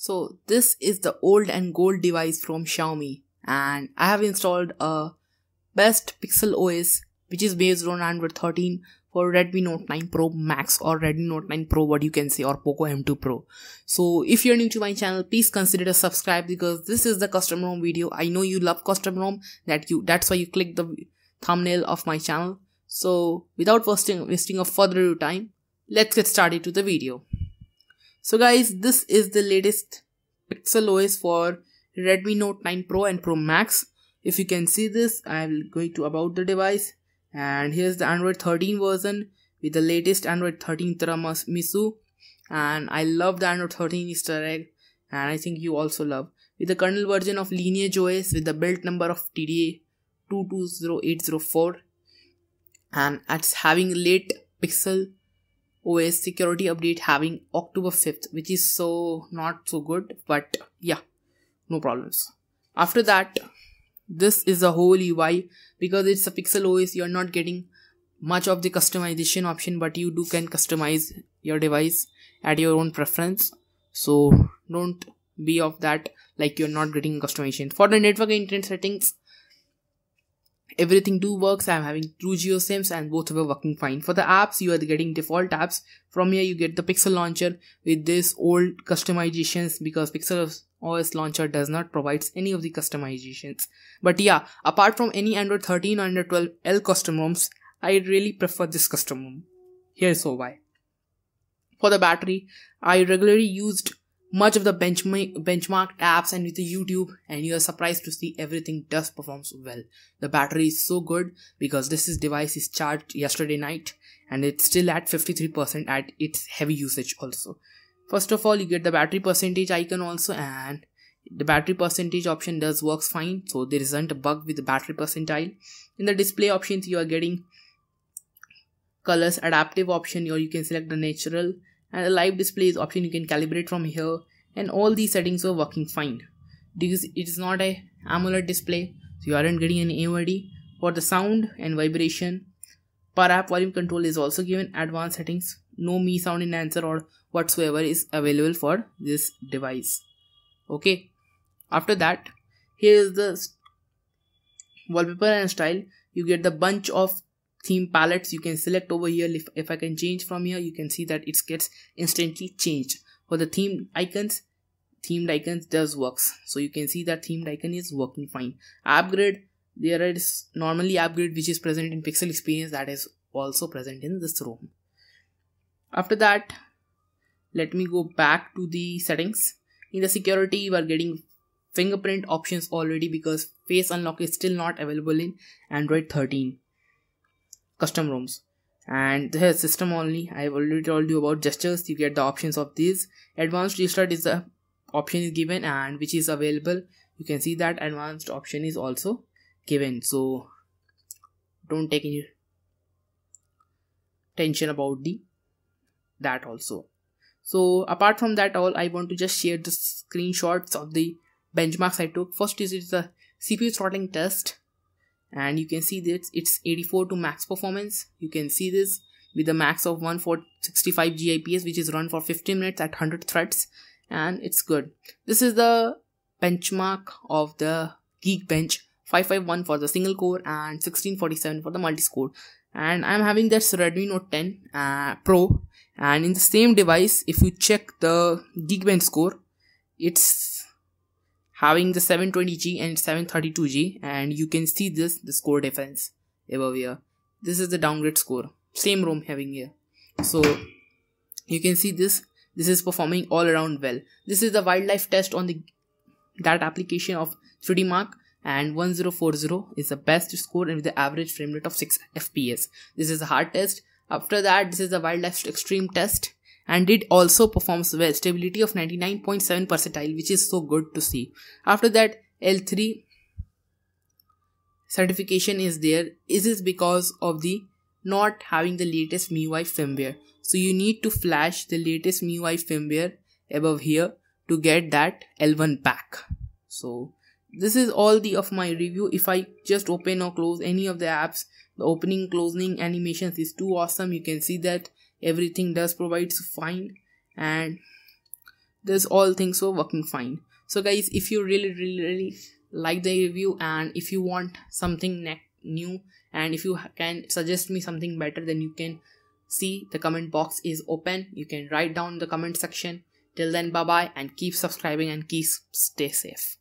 So this is the old and gold device from Xiaomi, and I have installed a best Pixel OS which is based on Android 13 for Redmi Note 9 Pro Max or Redmi Note 9 Pro, what you can say, or POCO M2 Pro. So if you're new to my channel, please consider to subscribe because this is the custom ROM video. I know you love custom ROM, that's why you click the thumbnail of my channel. So without wasting a further ado time, let's get started to the video. So guys, this is the latest Pixel OS for Redmi Note 9 Pro and Pro Max. If you can see this, I will go to about the device, and here's the Android 13 version with the latest Android 13 Tiramisu, and I love the Android 13 Easter egg, and I think you also love with the kernel version of Lineage OS with the build number of TDA 220804, and it's having late Pixel OS security update having October 5th, which is so not so good, but yeah, no problems. After that, this is the whole UI because it's a Pixel OS. You're not getting much of the customization option, but you can customize your device at your own preference, so don't be of that like you're not getting customization. For the network and internet settings, everything do works. I'm having 2 geo sims and both were working fine. For the apps, you are getting default apps. From here you get the Pixel Launcher with this old customizations because Pixel OS Launcher does not provide any of the customizations. But yeah, apart from any Android 13 or Android 12L custom ROMs, I really prefer this custom ROM. Here's why. For the battery, I regularly used much of the benchmark apps and with the YouTube, and you are surprised to see everything does performs well. The battery is so good because this device is charged yesterday night and it's still at 53% at its heavy usage also. First of all, you get the battery percentage icon also, and the battery percentage option does works fine, so there isn't a bug with the battery percentile. In the display options, you are getting colors adaptive option, or you can select the natural, and the live display is option you can calibrate from here, and all these settings are working fine. Because it is not a AMOLED display, so you aren't getting any AOD. For the sound and vibration, per app volume control is also given. Advanced settings, no Mi sound enhancer or whatsoever is available for this device. Okay, after that, here is the wallpaper and style. You get the bunch of theme palettes you can select over here. If I can change from here, you can see that it gets instantly changed. For the themed icons does works, so you can see that themed icon is working fine. Upgrade, there is normally upgrade which is present in Pixel Experience, that is also present in this ROM. After that, let me go back to the settings. In the security, you are getting fingerprint options already because face unlock is still not available in Android 13 custom ROMs. And the system only, I have already told you about gestures. You get the options of these. Advanced restart is the option is given, and which is available. You can see that advanced option is also given, so don't take any tension about that also. So apart from that all, I want to just share the screenshots of the benchmarks I took. First is the CPU throttling test, and you can see that it's 84 to max performance. You can see this with a max of 1465 GIPS, which is run for 15 minutes at 100 threads, and it's good. This is the benchmark of the Geekbench, 551 for the single core and 1647 for the multi-core. And I'm having this Redmi Note 10 Pro, and in the same device, if you check the Geekbench score, it's having the 720G and 732G, and you can see the score difference above here. This is the downgrade score, same ROM having here. So you can see this is performing all around well. This is the wildlife test on that application of 3D mark, and 1040 is the best score and with the average frame rate of 6 FPS. This is a hard test. After that, this is the wildlife extreme test, and it also performs well, stability of 99.7 percentile, which is so good to see. After that, L3 certification is there. This is because of the not having the latest MIUI firmware, so you need to flash the latest MIUI firmware above here to get that L1 back. So this is all of my review. If I just open or close any of the apps, the opening closing animations is too awesome. You can see that everything does provides fine, and this all things were working fine. So guys, if you really like the review, and if you want something new, and if you can suggest me something better, then you can see the comment box is open. You can write down the comment section. Till then, bye bye, and keep subscribing and keep stay safe.